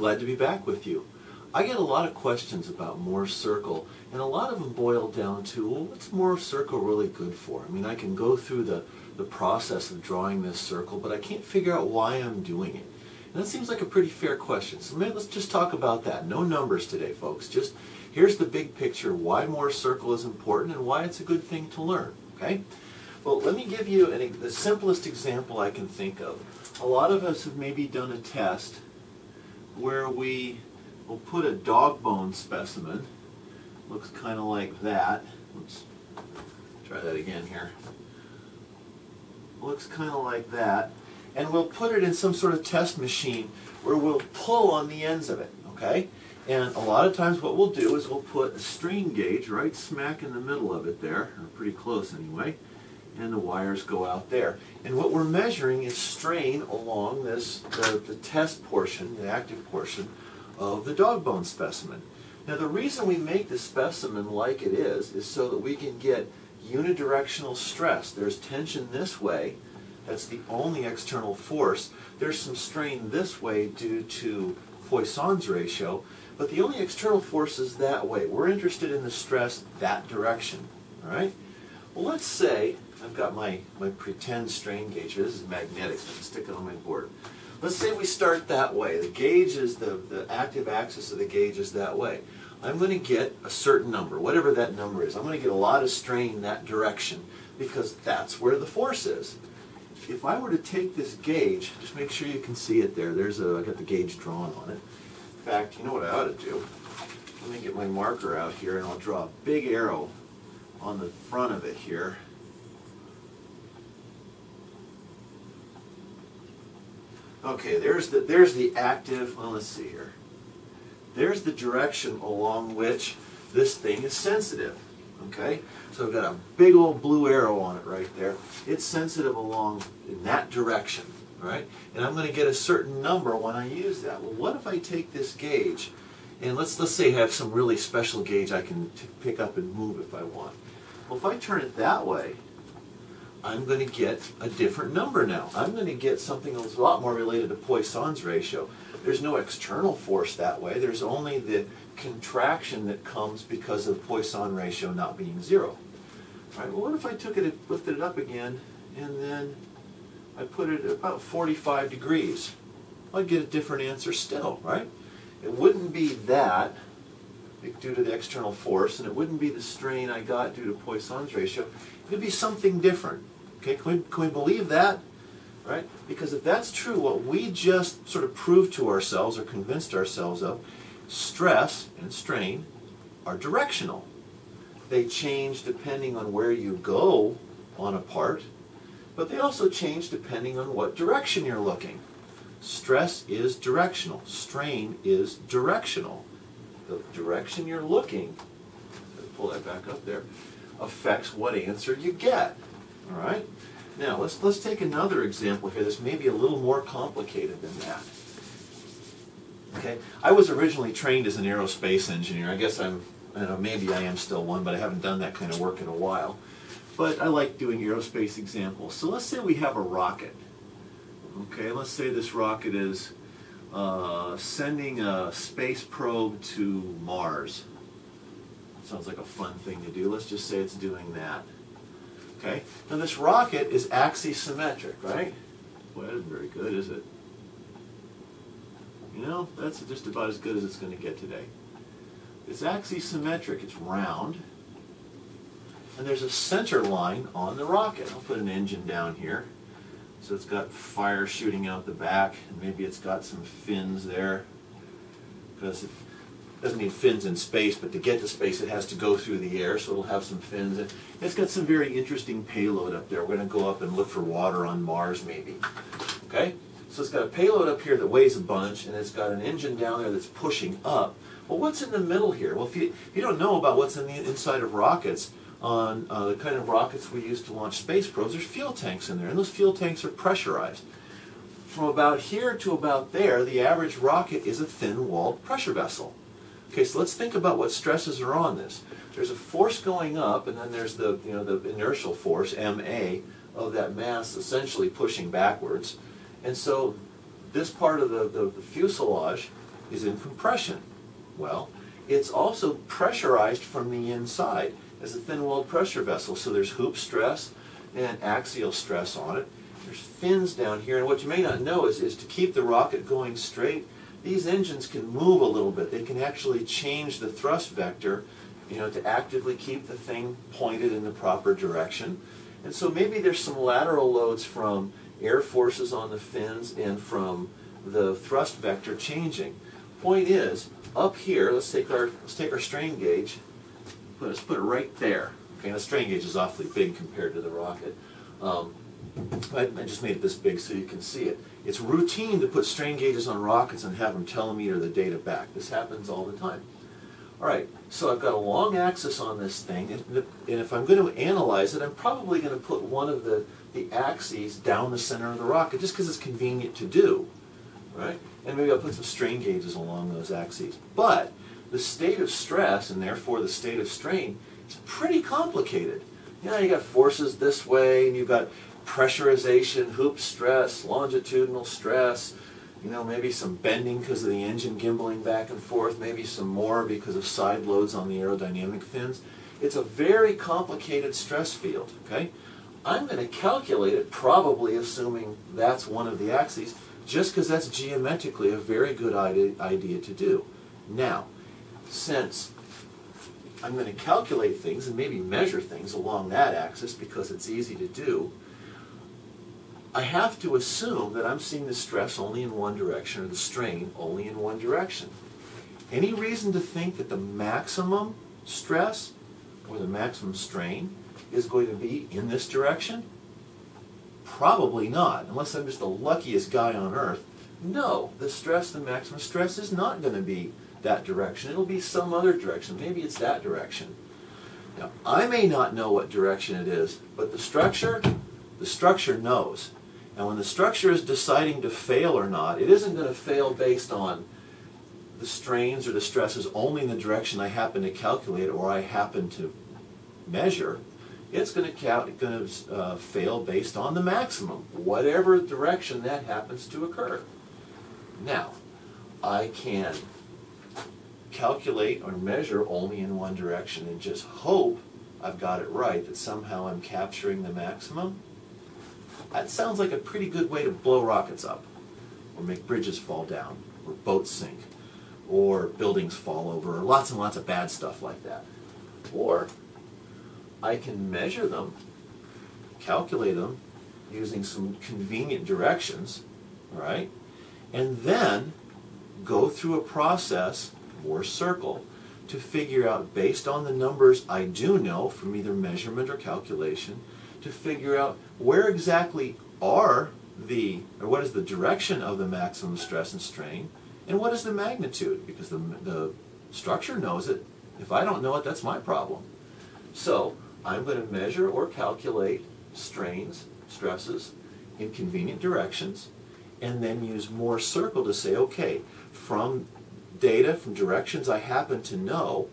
Glad to be back with you. I get a lot of questions about Mohr's circle, and a lot of them boil down to, well, what's Mohr's circle really good for? I mean, I can go through the process of drawing this circle, but I can't figure out why I'm doing it. And that seems like a pretty fair question, so maybe let's just talk about that. No numbers today, folks. Just here's the big picture, why Mohr's circle is important and why it's a good thing to learn, okay? Well, let me give you the simplest example I can think of. A lot of us have maybe done a test where we will put a dog bone specimen, looks kind of like that, oops, try that again here, looks kind of like that, and we'll put it in some sort of test machine where we'll pull on the ends of it, okay? And a lot of times what we'll do is we'll put a strain gauge right smack in the middle of it there, or pretty close anyway, and the wires go out there. And what we're measuring is strain along the test portion, the active portion, of the dog bone specimen. Now the reason we make the specimen like it is so that we can get unidirectional stress. There's tension this way, that's the only external force. There's some strain this way due to Poisson's ratio, but the only external force is that way. We're interested in the stress that direction, all right? Well, let's say I've got my pretend strain gauge. This is magnetic, so I can stick it on my board. Let's say we start that way. The gauge is the active axis of the gauge is that way. I'm going to get a certain number, whatever that number is. I'm going to get a lot of strain that direction because that's where the force is. If I were to take this gauge, just make sure you can see it there. I got the gauge drawn on it. In fact, you know what I ought to do? Let me get my marker out here and I'll draw a big arrow on the front of it here. Okay, there's the active, well, let's see here. There's the direction along which this thing is sensitive, okay? So I've got a big old blue arrow on it right there. It's sensitive along in that direction, right? And I'm going to get a certain number when I use that. Well, what if I take this gauge and let's say I have some really special gauge I can pick up and move if I want. Well, if I turn it that way, I'm going to get a different number now. I'm going to get something that's a lot more related to Poisson's ratio. There's no external force that way. There's only the contraction that comes because of Poisson ratio not being zero. All right, well, what if I took it and lifted it up again and then I put it at about 45 degrees? I'd get a different answer still, right? It wouldn't be that due to the external force, and it wouldn't be the strain I got due to Poisson's ratio. It would be something different. Okay, can we believe that? Right? Because if that's true, what we just sort of proved to ourselves or convinced ourselves of, stress and strain are directional. They change depending on where you go on a part, but they also change depending on what direction you're looking. Stress is directional. Strain is directional. The direction you're looking, pull that back up there, affects what answer you get. All right? Now, let's take another example here. This may be a little more complicated than that. Okay? I was originally trained as an aerospace engineer. I guess I don't know, maybe I am still one, but I haven't done that kind of work in a while. But I like doing aerospace examples. So let's say we have a rocket. Okay, let's say this rocket is sending a space probe to Mars. Sounds like a fun thing to do. Let's just say it's doing that. Okay, now this rocket is axisymmetric, right? Boy, that isn't very good, is it? You know, that's just about as good as it's going to get today. It's axisymmetric, it's round, and there's a center line on the rocket. I'll put an engine down here. So it's got fire shooting out the back, and maybe it's got some fins there. Because it doesn't need fins in space, but to get to space it has to go through the air, so it'll have some fins. And it's got some very interesting payload up there. We're going to go up and look for water on Mars, maybe. Okay? So it's got a payload up here that weighs a bunch, and it's got an engine down there that's pushing up. Well, what's in the middle here? Well, if you don't know about what's in the inside of rockets, on the kind of rockets we use to launch space probes, there's fuel tanks in there, and those fuel tanks are pressurized. From about here to about there, the average rocket is a thin-walled pressure vessel. Okay, so let's think about what stresses are on this. There's a force going up, and then there's the inertial force, MA, of that mass essentially pushing backwards. And so this part of the fuselage is in compression. Well, it's also pressurized from the inside as a thin-walled pressure vessel. So there's hoop stress and axial stress on it. There's fins down here, and what you may not know is to keep the rocket going straight, these engines can move a little bit. They can actually change the thrust vector, you know, to actively keep the thing pointed in the proper direction. And so maybe there's some lateral loads from air forces on the fins and from the thrust vector changing. Point is, up here, let's take our strain gauge, let's put it right there. Okay, the strain gauge is awfully big compared to the rocket. I just made it this big so you can see it. It's routine to put strain gauges on rockets and have them telemeter the data back. This happens all the time. Alright, so I've got a long axis on this thing, and if I'm going to analyze it, I'm probably going to put one of the axes down the center of the rocket just because it's convenient to do. Right? And maybe I'll put some strain gauges along those axes. But the state of stress, and therefore the state of strain, is pretty complicated. You know, you got forces this way, and you've got pressurization, hoop stress, longitudinal stress, you know, maybe some bending because of the engine gimballing back and forth, maybe some more because of side loads on the aerodynamic fins. It's a very complicated stress field, okay? I'm going to calculate it, probably assuming that's one of the axes, just because that's geometrically a very good idea to do. Now, since I'm going to calculate things and maybe measure things along that axis because it's easy to do, I have to assume that I'm seeing the stress only in one direction, or the strain only in one direction. Any reason to think that the maximum stress or the maximum strain is going to be in this direction? Probably not, unless I'm just the luckiest guy on Earth. No, the maximum stress is not going to be that direction. It'll be some other direction. Maybe it's that direction. Now, I may not know what direction it is, but the structure knows. And when the structure is deciding to fail or not, it isn't going to fail based on the strains or the stresses only in the direction I happen to calculate or I happen to measure. It's going to fail based on the maximum, whatever direction that happens to occur. Now, I can calculate or measure only in one direction and just hope I've got it right, that somehow I'm capturing the maximum. That sounds like a pretty good way to blow rockets up, or make bridges fall down, or boats sink, or buildings fall over, or lots and lots of bad stuff like that. Or I can measure them, calculate them, using some convenient directions, right? And then go through a process, Mohr's circle, to figure out, based on the numbers I do know from either measurement or calculation, to figure out where exactly are what is the direction of the maximum stress and strain, and what is the magnitude, because the structure knows it. If I don't know it, that's my problem. So I'm going to measure or calculate strains, stresses, in convenient directions, and then use Mohr's circle to say, okay, from data, from directions I happen to know,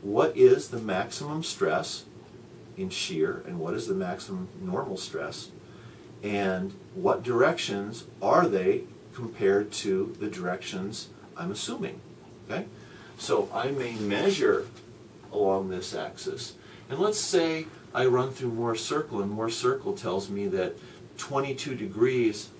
what is the maximum stress in shear, and what is the maximum normal stress, and what directions are they compared to the directions I'm assuming, okay? So I may measure along this axis. And let's say I run through Mohr's circle, and Mohr's circle tells me that 22 degrees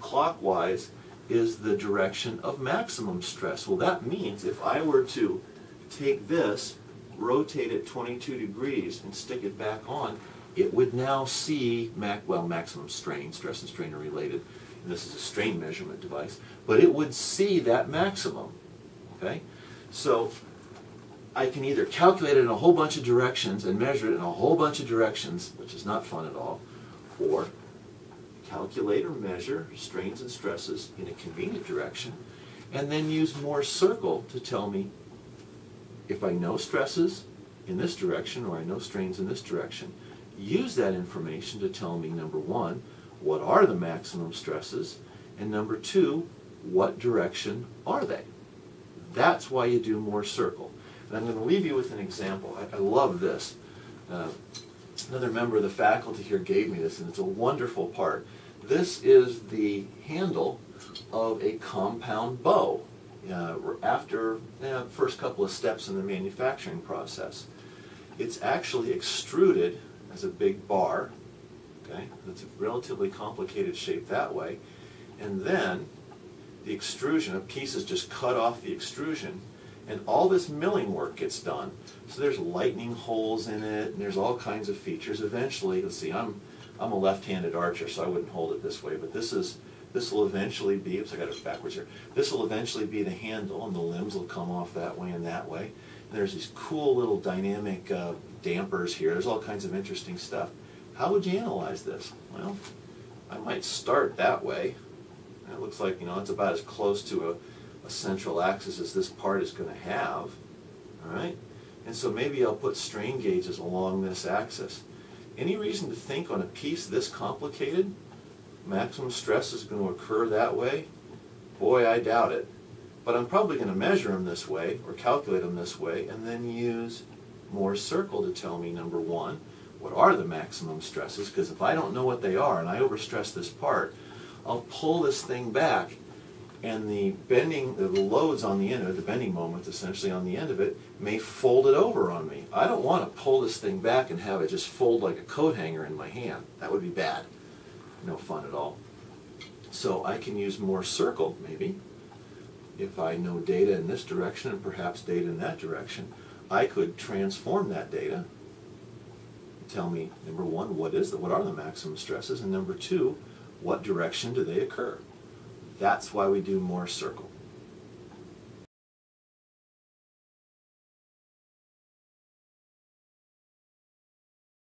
clockwise is the direction of maximum stress. Well, that means if I were to take this, rotate it 22 degrees, and stick it back on, it would now see, maximum strain, stress and strain are related, and this is a strain measurement device, but it would see that maximum, okay? So I can either calculate it in a whole bunch of directions and measure it in a whole bunch of directions, which is not fun at all, or calculate or measure strains and stresses in a convenient direction, and then use Mohr's circle to tell me if I know stresses in this direction or I know strains in this direction. Use that information to tell me, number one, what are the maximum stresses, and number two, what direction are they? That's why you do Mohr's circle. And I'm going to leave you with an example. I love this. Another member of the faculty here gave me this, and it's a wonderful part. This is the handle of a compound bow after the first couple of steps in the manufacturing process. It's actually extruded as a big bar. Okay? It's a relatively complicated shape that way. And then the extrusion, a piece is just cut off the extrusion, and all this milling work gets done. So there's lightning holes in it, and there's all kinds of features. Eventually, let's see, I'm a left-handed archer, so I wouldn't hold it this way, but this will eventually be, oops, I got it backwards here. This will eventually be the handle, and the limbs will come off that way and that way. And there's these cool little dynamic dampers here. There's all kinds of interesting stuff. How would you analyze this? Well, I might start that way. It looks like, you know, it's about as close to a central axis as this part is going to have. All right? And so maybe I'll put strain gauges along this axis. Any reason to think on a piece this complicated, maximum stress is going to occur that way? Boy, I doubt it. But I'm probably going to measure them this way, or calculate them this way, and then use Mohr's circle to tell me, number one, what are the maximum stresses? Because if I don't know what they are, and I overstress this part, I'll pull this thing back, and the bending, the loads on the end of it, the bending moments essentially on the end of it, may fold it over on me. I don't want to pull this thing back and have it just fold like a coat hanger in my hand. That would be bad. No fun at all. So I can use Mohr's circle, maybe. If I know data in this direction and perhaps data in that direction, I could transform that data. Tell me, number one, what are the maximum stresses? And number two, what direction do they occur? That's why we do Mohr's circle.